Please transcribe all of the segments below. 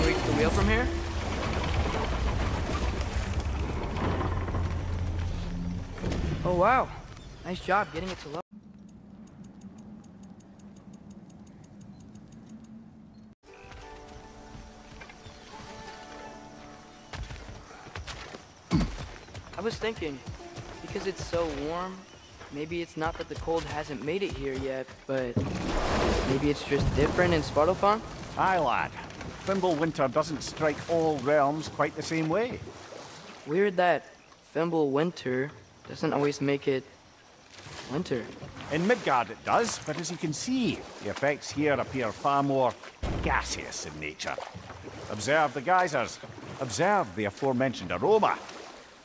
can reach the wheel from here? Oh wow, nice job getting it to low. I was thinking, because it's so warm, maybe it's not that the cold hasn't made it here yet, but maybe it's just different in Svartalfheim? Aye lad, Fimbulwinter doesn't strike all realms quite the same way. Weird that Fimbulwinter doesn't always make it winter. In Midgard it does, but as you can see, the effects here appear far more gaseous in nature. Observe the geysers, observe the aforementioned aroma.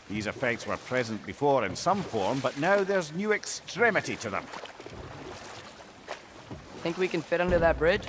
These effects were present before in some form, but now there's new extremity to them. Think we can fit under that bridge?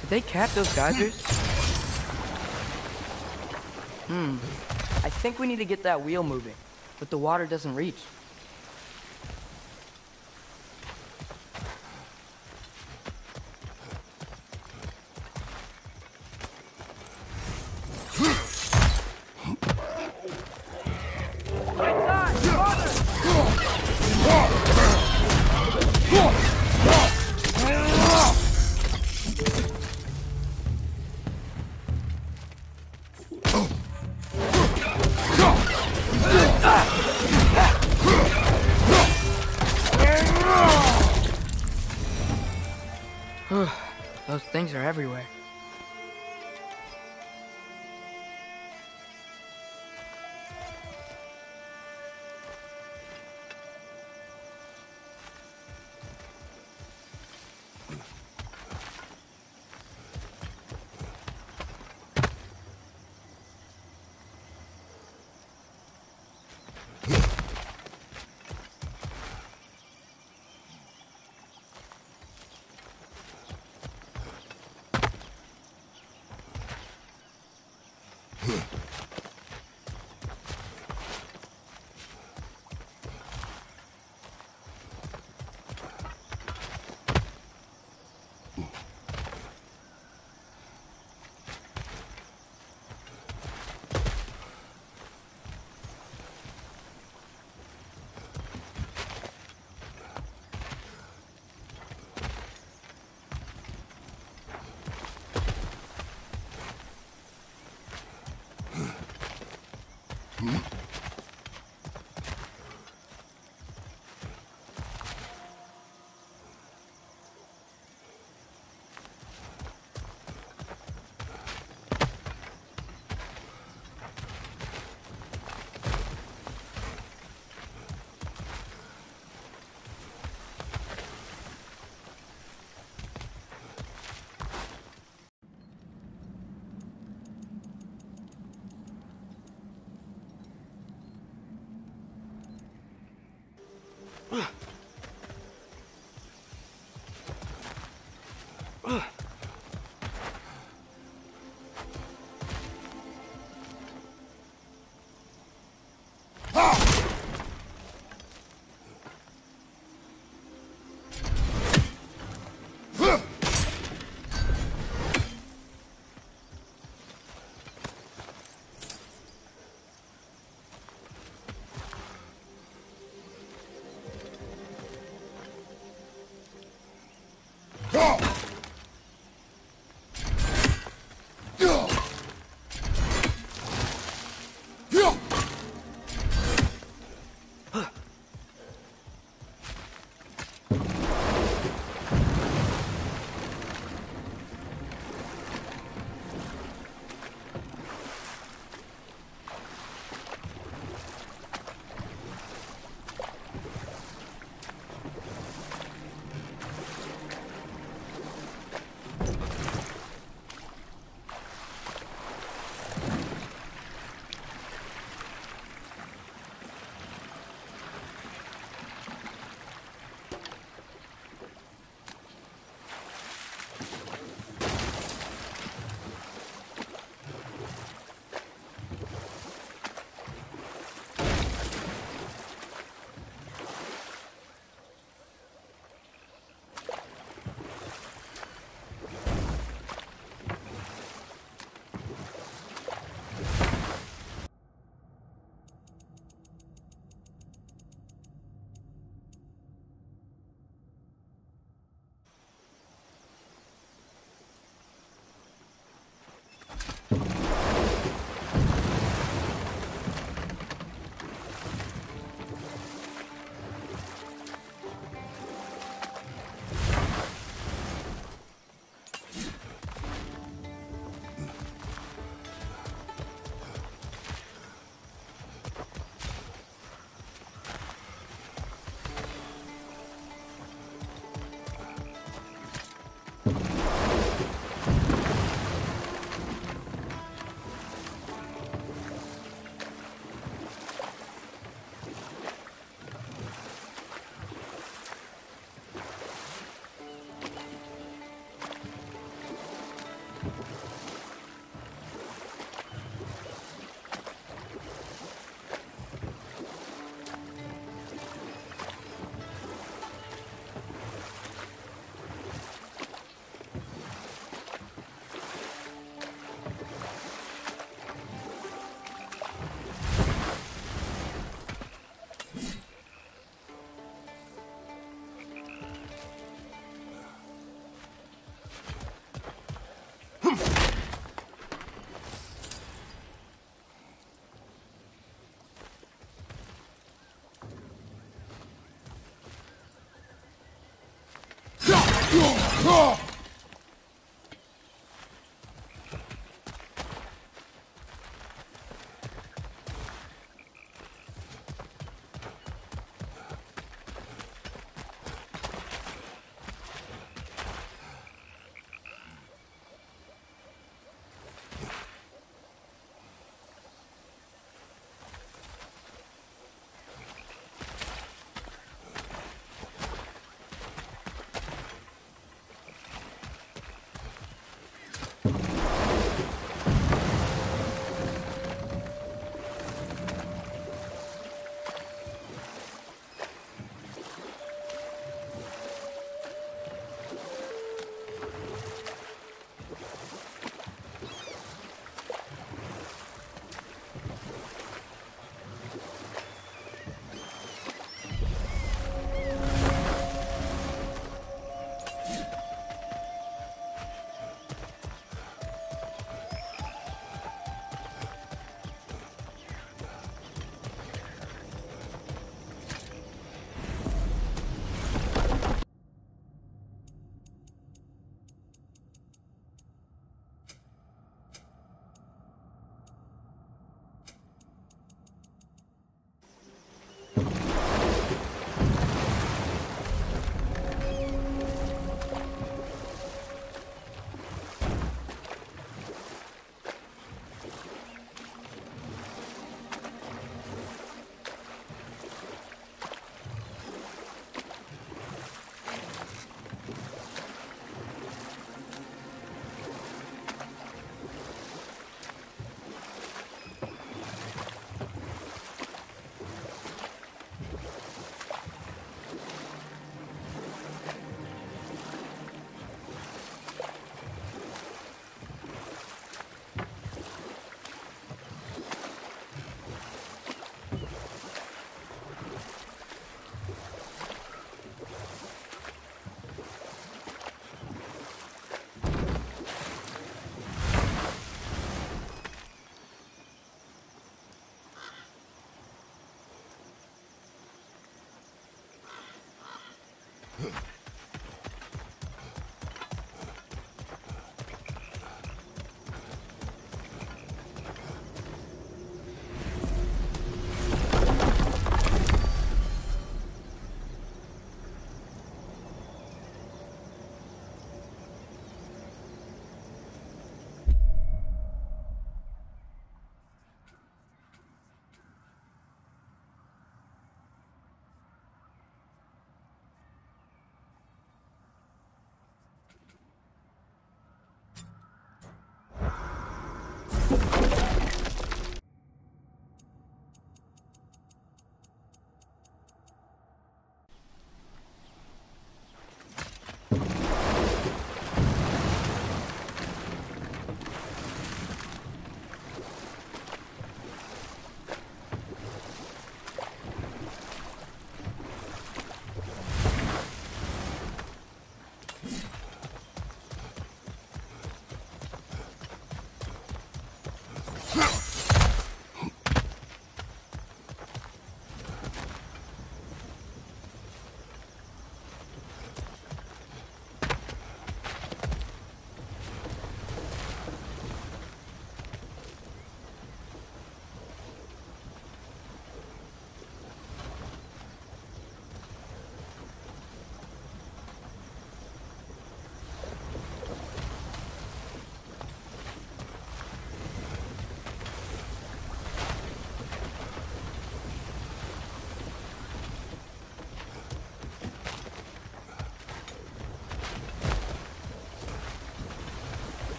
Did they cap those geysers? I think we need to get that wheel moving, but the water doesn't reach. Those things are everywhere.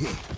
Yeah.